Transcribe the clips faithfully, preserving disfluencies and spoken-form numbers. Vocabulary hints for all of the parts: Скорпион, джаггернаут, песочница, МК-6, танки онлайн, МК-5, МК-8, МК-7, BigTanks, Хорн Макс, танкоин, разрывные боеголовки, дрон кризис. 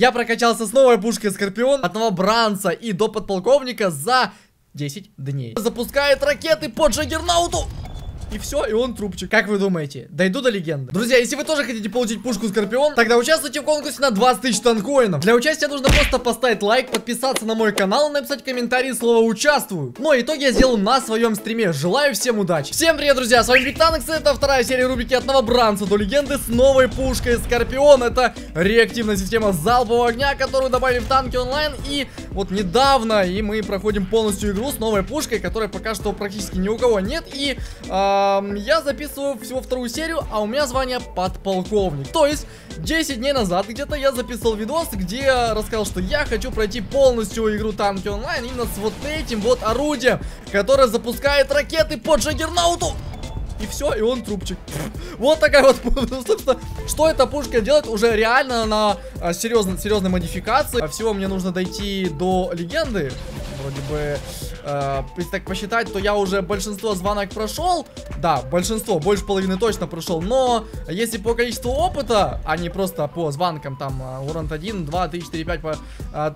Я прокачался с новой пушкой Скорпион, одного бранца и до подполковника за десять дней. Запускает ракеты по джаггернауту. И все, и он трубчик. Как вы думаете, дойду до легенды? Друзья, если вы тоже хотите получить пушку Скорпион, тогда участвуйте в конкурсе на двадцать тысяч танкоинов. Для участия нужно просто поставить лайк, подписаться на мой канал, написать комментарий слово «участвую». Но итоги я сделаю на своем стриме. Желаю всем удачи. Всем привет, друзья, с вами BigTanks. Это вторая серия рубрики «От новобранца до легенды» с новой пушкой Скорпион. Это реактивная система залпового огня, которую добавили в танки онлайн. И вот недавно, и мы проходим полностью игру с новой пушкой, которая пока что практически ни у кого нет. И... А, я записываю всего вторую серию, а у меня звание подполковник. То есть десять дней назад где-то я записал видос, где рассказал, что я хочу пройти полностью игру танки онлайн именно с вот этим вот орудием, которое запускает ракеты по джаггернауту. И все, и он трубчик. Вот такая вот, собственно, что эта пушка делает уже реально на а, серьезной, серьезной модификации. Всего мне нужно дойти до легенды. Вроде бы, э, если так посчитать, то я уже большинство звонок прошел. Да, большинство, больше половины точно прошел. Но если по количеству опыта, а не просто по звонкам, там, урон один, два, три, четыре, пять, по,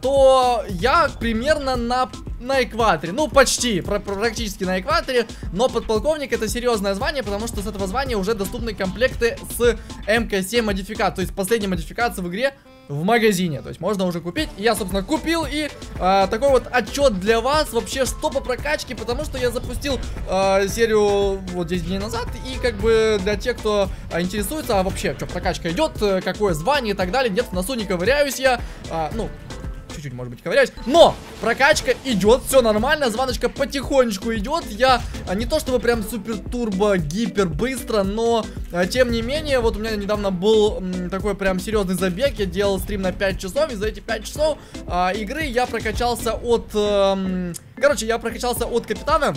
то я примерно на... на экваторе, ну почти, практически на экваторе, но подполковник это серьезное звание, потому что с этого звания уже доступны комплекты с эм ка семь модификацией, то есть последняя модификация в игре в магазине, то есть можно уже купить. Я, собственно, купил, и э, такой вот отчет для вас, вообще, что по прокачке, потому что я запустил э, серию вот десять дней назад, и как бы для тех, кто интересуется, а вообще, что прокачка идет, какое звание и так далее, нет, в носу не ковыряюсь я, э, ну... чуть-чуть, может быть, ковыряюсь, но прокачка идет, все нормально, звоночка потихонечку идет. Я не то чтобы прям супер-турбо-гипер быстро, но тем не менее, вот у меня недавно был м, такой прям серьезный забег. Я делал стрим на пять часов, и за эти пять часов а, игры я прокачался от... Э, короче, я прокачался от капитана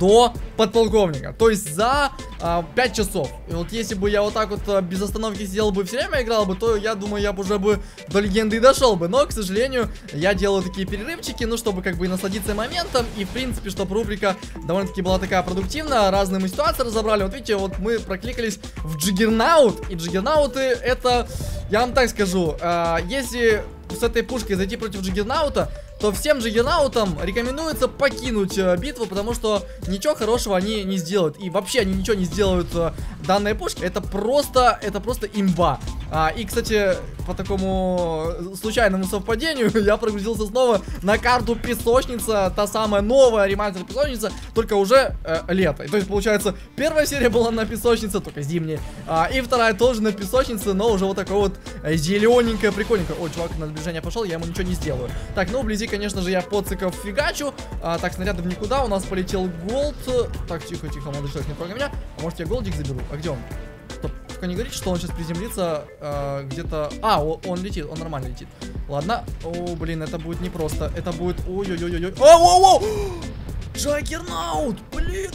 до подполковника, то есть за а, пять часов. И вот если бы я вот так вот без остановки сидел бы, все время играл бы, то я думаю, я бы уже бы до легенды и дошел бы. Но, к сожалению, я делаю такие перерывчики, ну, чтобы как бы и насладиться моментом, и, в принципе, чтобы рубрика довольно-таки была такая продуктивная, разные мы ситуации разобрали. Вот видите, вот мы прокликались в джаггернаут, и джаггернауты это, я вам так скажу, а, если... с этой пушкой зайти против джаггернаута, то всем джаггернаутам рекомендуется покинуть э, битву, потому что ничего хорошего они не сделают. И вообще они ничего не сделают э, данной пушкой. Это просто, это просто имба. А, и, кстати, по такому случайному совпадению я прогрузился снова на карту песочница, та самая новая ремастер песочница, только уже э, лето. И, то есть, получается, первая серия была на песочнице, только зимняя, а, и вторая тоже на песочнице, но уже вот такой вот зелененькая, прикольненькая. О, чувак на движение пошел, я ему ничего не сделаю. Так, ну, вблизи, конечно же, я поциков фигачу. А, так, снарядов никуда, у нас полетел голд. Так, тихо-тихо, молодой человек, не трогай меня. А может, я голдик заберу? А где он? Стоп, только не говорите, что он сейчас приземлится э, где-то... А, он, он летит, он нормально летит. Ладно. О, блин, это будет непросто. Это будет... Ой-ой-ой-ой-ой. О-о-о! Джаггернаут, блин!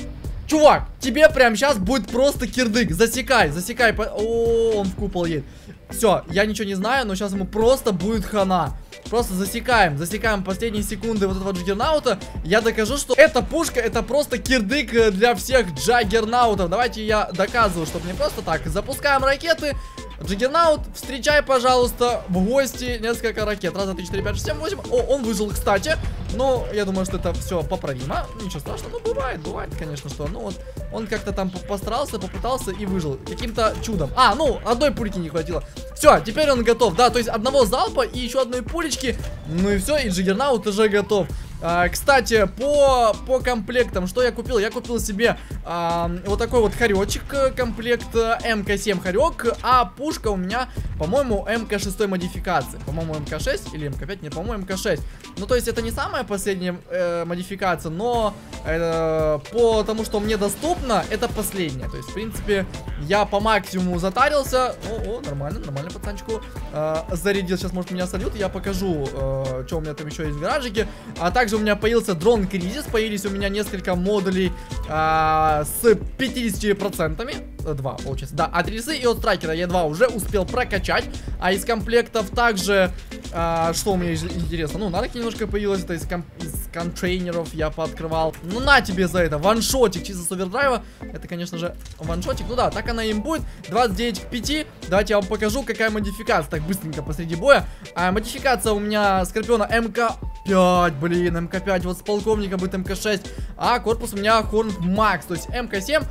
Чувак, тебе прям сейчас будет просто кирдык. Засекай, засекай. По... О, он в купол едет. Все, я ничего не знаю, но сейчас ему просто будет хана. Просто засекаем, засекаем последние секунды вот этого джаггернаута. Я докажу, что эта пушка, это просто кирдык для всех джаггернаутов. Давайте я доказываю, чтобы не просто так. Запускаем ракеты. Джаггернаут, встречай, пожалуйста, в гости несколько ракет. Раз, два, три, четыре, пять, шесть, семь, восемь. О, он выжил, кстати. Но я думаю, что это все поправимо. Ничего страшного, ну бывает, бывает, конечно, что. Ну вот, он как-то там постарался, попытался и выжил. Каким-то чудом. А, ну, одной пульки не хватило. Все, теперь он готов, да, то есть одного залпа и еще одной пулечки. Ну и все, и джаггернаут уже готов. А, кстати, по, по комплектам, что я купил? Я купил себе а, вот такой вот хоречек, комплект эм ка семь хорек, а пушка у меня, по-моему, эм ка шесть модификации. По-моему, эм ка шесть или эм ка пять, нет, по-моему, эм ка шесть. Ну, то есть, это не самая последняя э, модификация, но э, по тому, что мне доступно, это последняя. То есть, в принципе, я по максимуму затарился. О, о, нормально, нормально, пацанчику. Э, зарядил, сейчас, может, меня сольют, я покажу, э, что у меня там еще есть в гаражике. А также у меня появился дрон кризис, появились у меня несколько модулей а, с пятьюдесятью процентами, два получается, да, от рельсы и от тракера я два уже успел прокачать, а из комплектов также, а, что у меня интересно, ну, нарки немножко появилось, это из, комп из контейнеров я пооткрывал. Ну на тебе за это, ваншотик чисто с овердрайва. Это, конечно же, ваншотик. Ну да, так она им будет. двадцать девять к пяти. Давайте я вам покажу, какая модификация. Так, быстренько посреди боя. А, модификация у меня Скорпиона эм ка пять. Блин, эм ка пять. Вот с полковника будет эм ка шесть. А корпус у меня Хорн Макс. То есть эм ка семь.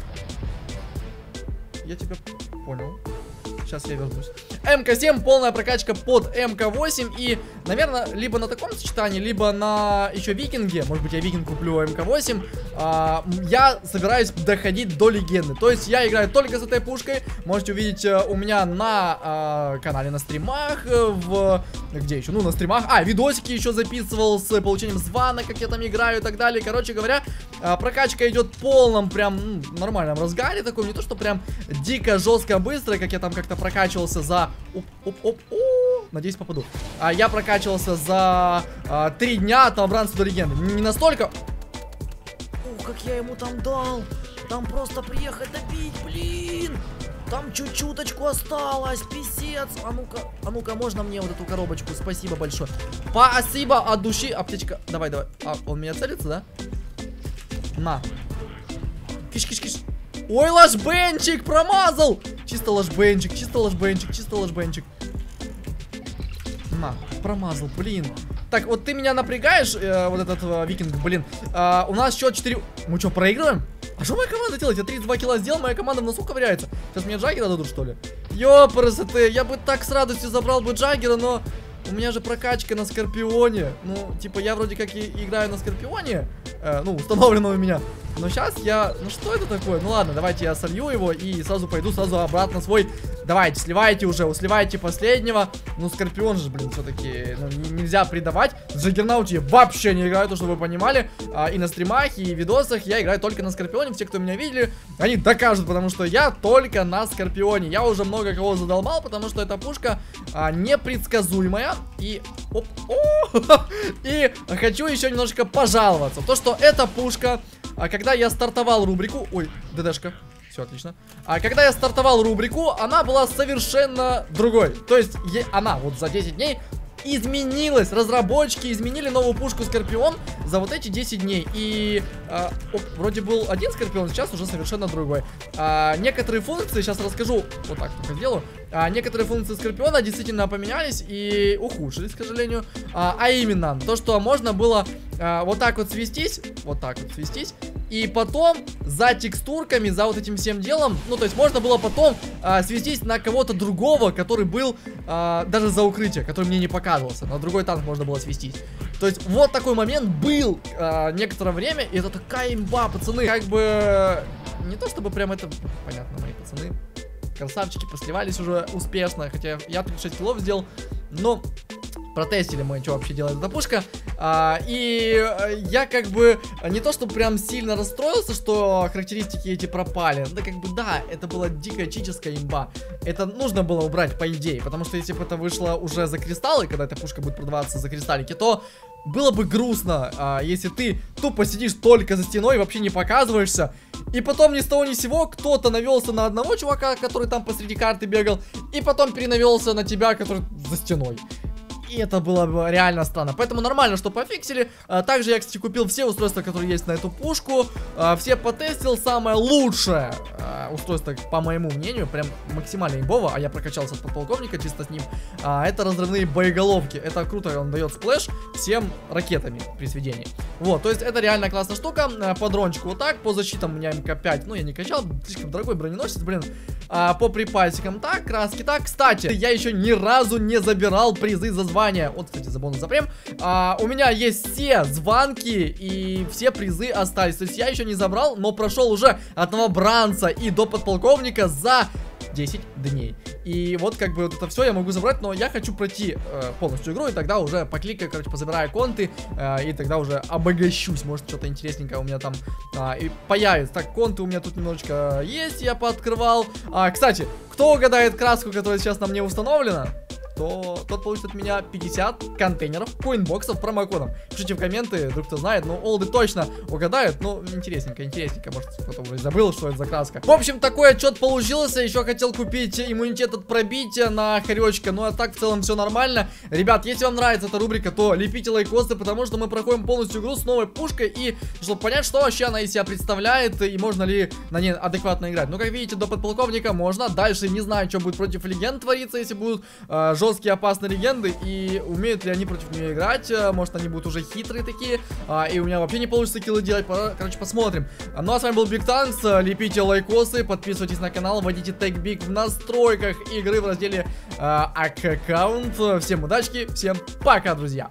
Я тебя понял. Сейчас я вернусь. эм ка семь, полная прокачка под эм ка восемь. И, наверное, либо на таком сочетании, либо на еще викинге. Может быть, я викинг куплю эм ка восемь. а, Я собираюсь доходить до легенды. То есть я играю только с этой пушкой. Можете увидеть у меня на а, канале, на стримах. В... Где еще? Ну, на стримах. А, видосики еще записывал с получением звана, как я там играю и так далее. Короче говоря, прокачка идет в полном прям нормальном разгаре. Такой, не то, что прям дико, жестко, быстро, как я там как-то прокачивался за... Оп, оп, оп, о, надеюсь, попаду. А я прокачивался за а, три дня от новобранца до легенды. Не настолько... Ух, как я ему там дал. Там просто приехать добить, блин. Там чуть-чуточку осталось, писец. А ну-ка, а ну-ка, можно мне вот эту коробочку? Спасибо большое. Спасибо от души. Аптечка, давай, давай. А, он меня целится, да? На. Киш-киш-киш. Ой, лашбенчик, промазал. Чисто лашбенчик, чисто лашбенчик, чисто лашбенчик. На, промазал, блин. Так, вот ты меня напрягаешь, э, вот этот э, викинг, блин. Э, у нас счет четыре... Мы что, проигрываем? А что моя команда делает? Я тридцать два килла сделал, моя команда в носу ковыряется. Сейчас мне джаггера дадут, что ли? Ёпрсы ты, я бы так с радостью забрал бы джаггера, но... У меня же прокачка на Скорпионе. Ну, типа, я вроде как и играю на Скорпионе. Э, ну, установленного у меня. Но сейчас я... Ну, что это такое? Ну, ладно, давайте я солью его и сразу пойду сразу обратно свой. Давайте, сливайте уже, сливайте последнего. Ну, Скорпион же, блин, все-таки ну, нельзя предавать. В Джаггернауте я вообще не играю, то, чтобы вы понимали. А, и на стримах, и видосах я играю только на Скорпионе. Все, кто меня видели, они докажут, потому что я только на Скорпионе. Я уже много кого задолбал, потому что эта пушка а, непредсказуемая. И... Оп, о, и хочу еще немножко пожаловаться. То, что эта пушка... А когда я стартовал рубрику... Ой, ДДшка. Все, отлично. А когда я стартовал рубрику, она была совершенно другой. То есть, е... она вот за десять дней изменилась. Разработчики изменили новую пушку Скорпион за вот эти десять дней. И... А, оп, вроде был один Скорпион, сейчас уже совершенно другой. А, некоторые функции, сейчас расскажу. Вот так только сделаю. А, некоторые функции Скорпиона действительно поменялись и ухудшились, к сожалению. А, а именно, то, что можно было а, вот так вот свестись, вот так вот свестись, и потом за текстурками, за вот этим всем делом, ну, то есть можно было потом а, свестись на кого-то другого, который был а, даже за укрытие, который мне не показывался. На другой танк можно было свестись. То есть вот такой момент был а, некоторое время, и это такая имба, пацаны. Как бы не то чтобы прям это... Понятно, мои пацаны... Красавчики посливались уже успешно. Хотя я тридцать шесть килов сделал. Но протестили мы, что вообще делает эта пушка. а, И я как бы не то, что прям сильно расстроился, что характеристики эти пропали. Да как бы да, это была дикая чическая имба. Это нужно было убрать по идее. Потому что если бы это вышло уже за кристаллы, когда эта пушка будет продаваться за кристаллики, то... Было бы грустно, а, если ты тупо сидишь только за стеной и вообще не показываешься. И потом ни с того ни с сего кто-то навелся на одного чувака, который там посреди карты бегал. И потом перенавелся на тебя, который за стеной. И это было бы реально странно. Поэтому нормально, что пофиксили. а, Также я, кстати, купил все устройства, которые есть на эту пушку. а, Все потестил. Самое лучшее а, устройство, по моему мнению, прям максимально имбово. А я прокачался от подполковника чисто с ним. а, Это разрывные боеголовки. Это круто, он дает сплэш всем ракетами при сведении. Вот, то есть это реально классная штука. а, По дрончику вот так, по защитам у меня эм ка пять. Ну, я не качал, слишком дорогой броненосец, блин. а, По припасикам так, краски так. Кстати, я еще ни разу не забирал призы за звание. Вот, кстати, за бонус за прем. а, У меня есть все званки и все призы остались. То есть я еще не забрал, но прошел уже от новобранца и до подполковника за десять дней. И вот как бы вот это все я могу забрать, но я хочу пройти э, полностью игру, и тогда уже покликаю, короче, позабираю конты, э, и тогда уже обогащусь, может что-то интересненькое у меня там э, и появится. Так, конты у меня тут немножечко есть, я пооткрывал. а, Кстати, кто угадает краску, которая сейчас на мне установлена? то тот получит от меня пятьдесят контейнеров, коинбоксов, промокодом. Пишите в комменты, вдруг кто знает, ну олды точно угадают, ну интересненько, интересненько, может кто-то уже забыл, что это за краска. В общем, такой отчет получился, еще хотел купить иммунитет от пробития на хоречка, ну а так в целом все нормально. Ребят, если вам нравится эта рубрика, то лепите лайкосы, потому что мы проходим полностью игру с новой пушкой, и чтобы понять, что вообще она из себя представляет, и можно ли на ней адекватно играть. Ну, как видите, до подполковника можно, дальше не знаю, что будет против легенд твориться, если будут э, жесткие опасные легенды, и умеют ли они против нее играть, может они будут уже хитрые такие, э, и у меня вообще не получится киллы делать, короче, посмотрим. Ну, а с вами был BigTanks, лепите лайкосы, подписывайтесь на канал, вводите тег Big в настройках игры в разделе э, аккаунт. Всем удачки, всем пока, друзья!